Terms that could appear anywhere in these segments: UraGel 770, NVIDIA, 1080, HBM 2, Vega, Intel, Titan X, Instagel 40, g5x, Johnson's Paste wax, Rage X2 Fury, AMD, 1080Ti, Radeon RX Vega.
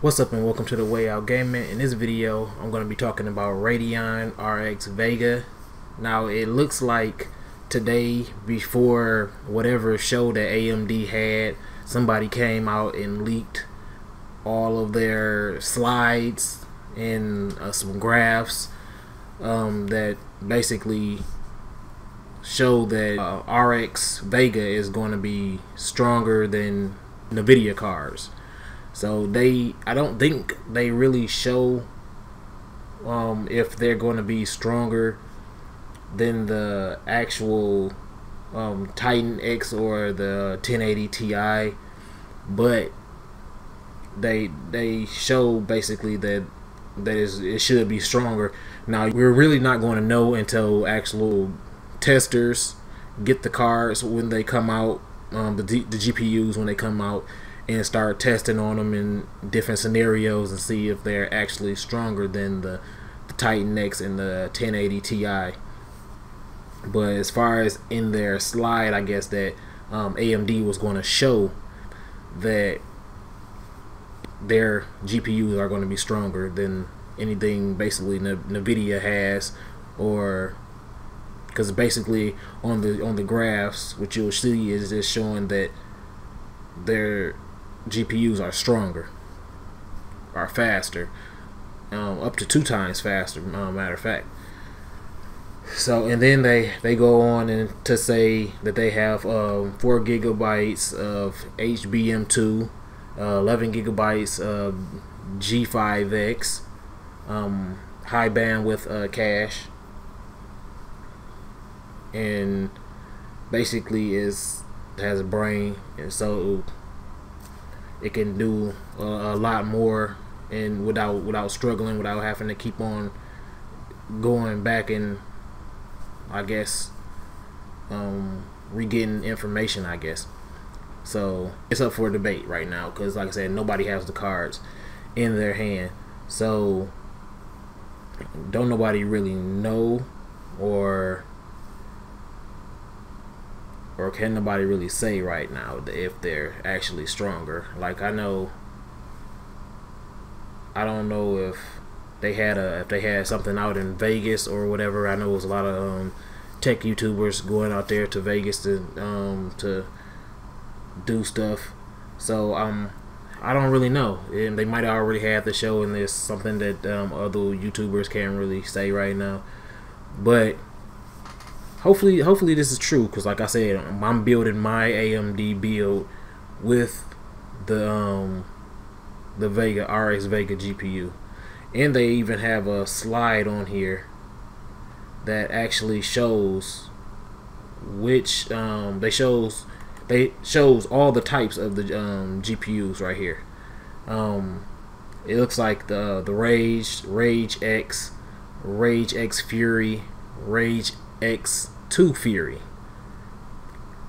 What's up and welcome to The Way Out Gaming. In this video I'm going to be talking about Radeon RX Vega. Now it looks like today, before whatever show that AMD had, somebody came out and leaked all of their slides and some graphs that basically show that RX Vega is going to be stronger than NVIDIA cards. So I don't think they really show if they're going to be stronger than the actual Titan X or the 1080Ti, but they show basically that it should be stronger. Now we're really not going to know until actual testers get the cards when they come out, the GPUs when they come out, and start testing on them in different scenarios and see if they're actually stronger than the Titan X and the 1080Ti. But as far as in their slide, I guess that AMD was going to show that their GPUs are going to be stronger than anything basically NVIDIA has, or because basically on the graphs what you'll see is just showing that their GPUs are stronger, are faster, up to 2 times faster, matter of fact. So, and then they go on and to say that they have 4 GB of HBM 2, 11 GB of g5x, high bandwidth cache, and basically has a brain, and so it can do a lot more, and without struggling, without having to keep on going back and I guess re-getting information, I guess. So it's up for debate right now because, like I said, nobody has the cards in their hand, so don't nobody really know or can nobody really say right now if they're actually stronger. Like I don't know if they had something out in Vegas or whatever. I know it was a lot of tech YouTubers going out there to Vegas to do stuff. So I don't really know, and they might have already had the show, and there's something that other YouTubers can't really say right now, but Hopefully this is true, because like I said, I'm building my AMD build with the Vega, RX Vega GPU, and they even have a slide on here that actually shows which shows all the types of the GPUs right here. It looks like the Rage X, Rage X Fury, Rage X2 Fury,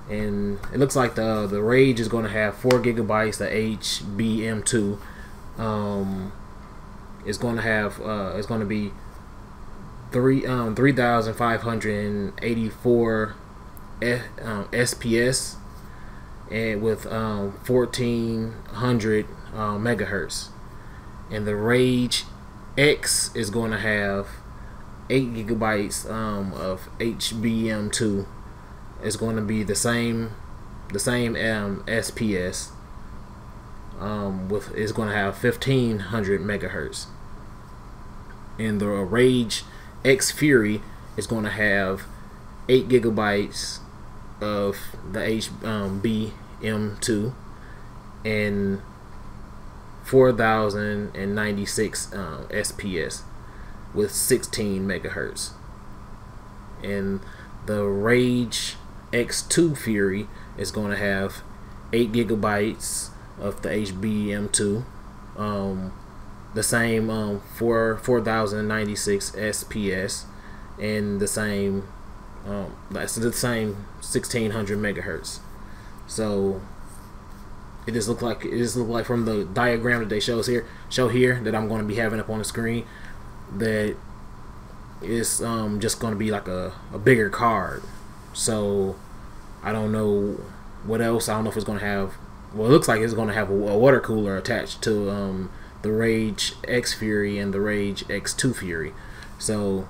and it looks like the Rage is going to have 4 GB of HBM2. It's going to have it's going to be 3,584 SPS, and with 1,400 megahertz. And the Rage X is going to have 8 GB of HBM2. It's going to be the same SPS. With it's going to have 1,500 megahertz. And the Rage X Fury is going to have 8 GB of the HBM2 and 4,096 SPS. With 16 megahertz. And the Rage X2 Fury is going to have 8 GB of the HBM2, the same 4,096 SPS, and the same that's the same 1,600 megahertz. So it just looked like from the diagram that they show here that I'm going to be having up on the screen, that it's just going to be like a bigger card. So I don't know what else. I don't know if it's going to have, well, it looks like it's going to have a water cooler attached the Rage X Fury and the Rage X2 Fury. So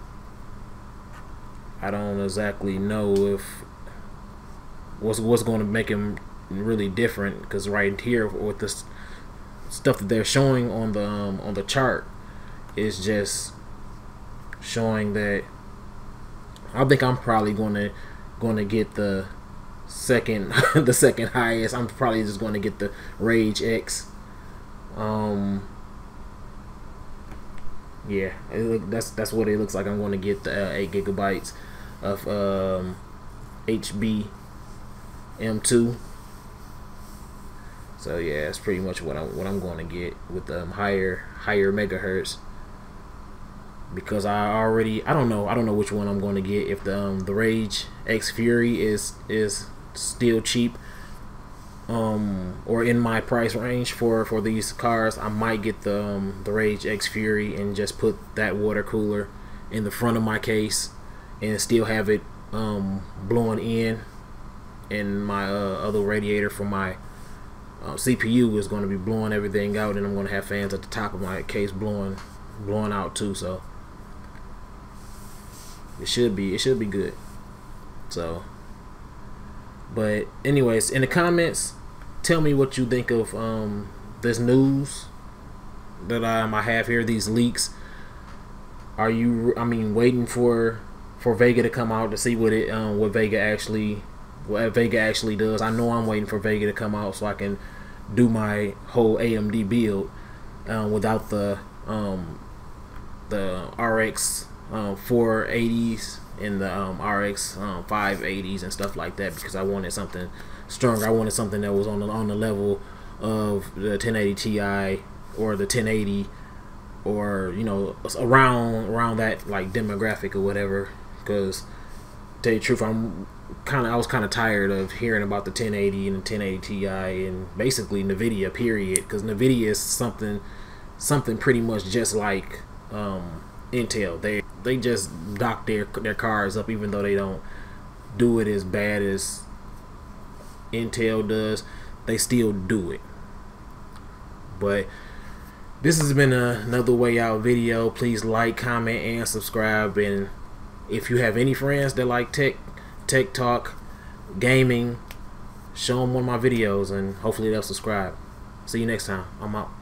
I don't exactly know if what's going to make them really different, because right here with this stuff that they're showing on the chart is just showing that I think I'm probably going to get the second the second highest. I'm probably just going to get the Rage X. Yeah, that's what it looks like. I'm going to get the 8 gigabytes of HBM 2. So yeah, that's pretty much what I'm going to get with higher megahertz, because I don't know which one I'm going to get, if the Rage X Fury is still cheap or in my price range for these cars. I might get the Rage X Fury and just put that water cooler in the front of my case and still have it blowing in my other radiator for my CPU is going to be blowing everything out, and I'm going to have fans at the top of my case blowing out too. So it should be good. So, but anyways, in the comments, tell me what you think of this news that I have here, these leaks. Are you, I mean, waiting for Vega to come out to see what Vega actually does? I know I'm waiting for Vega to come out so I can do my whole AMD build without the RX 480s and the RX 580s and stuff like that, because I wanted something stronger. I wanted something that was on the level of the 1080Ti or the 1080, or you know, around that like demographic or whatever. Because tell you the truth, I was kind of tired of hearing about the 1080 and the 1080Ti and basically NVIDIA, period, because NVIDIA is something pretty much just like Intel. They just dock their cars up, even though they don't do it as bad as Intel does. They still do it. But this has been another Way Out video. Please like, comment, and subscribe. And if you have any friends that like tech talk, gaming, show them one of my videos, and hopefully they'll subscribe. See you next time. I'm out.